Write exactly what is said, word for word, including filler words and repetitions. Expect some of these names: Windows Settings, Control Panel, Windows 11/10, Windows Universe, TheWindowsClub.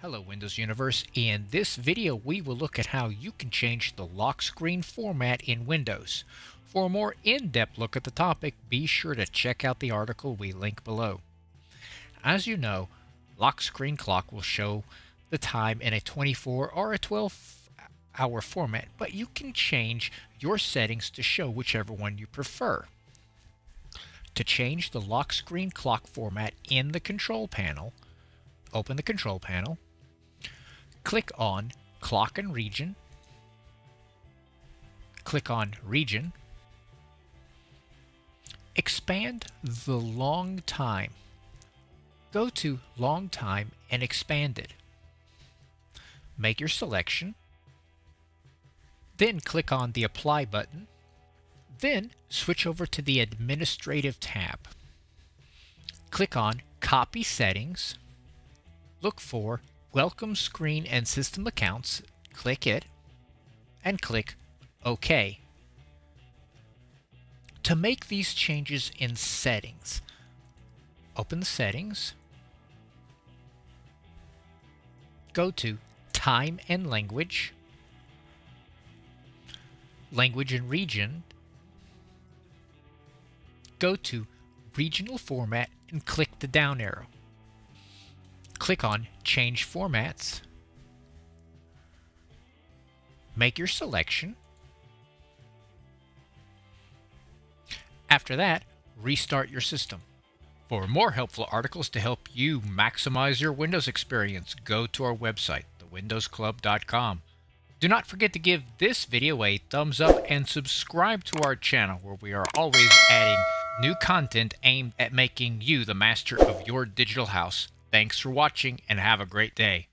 Hello Windows Universe. In this video we will look at how you can change the lock screen format in Windows. For a more in-depth look at the topic, be sure to check out the article we link below. As you know, lock screen clock will show the time in a twenty-four or a twelve hour format, but you can change your settings to show whichever one you prefer. To change the lock screen clock format in the control panel, open the control panel. Click on Clock and Region, click on Region, expand the long time, go to long time and expand it, make your selection, then click on the Apply button, then switch over to the Administrative tab, click on Copy Settings, look for Welcome Screen and System Accounts, click it, and click OK. To make these changes in settings, open the settings, go to Time and Language, Language and Region, go to Regional Format and click the down arrow. Click on Change Formats, make your selection. After that, restart your system. For more helpful articles to help you maximize your Windows experience, go to our website, the windows club dot com. Do not forget to give this video a thumbs up and subscribe to our channel, where we are always adding new content aimed at making you the master of your digital house. Thanks for watching and have a great day.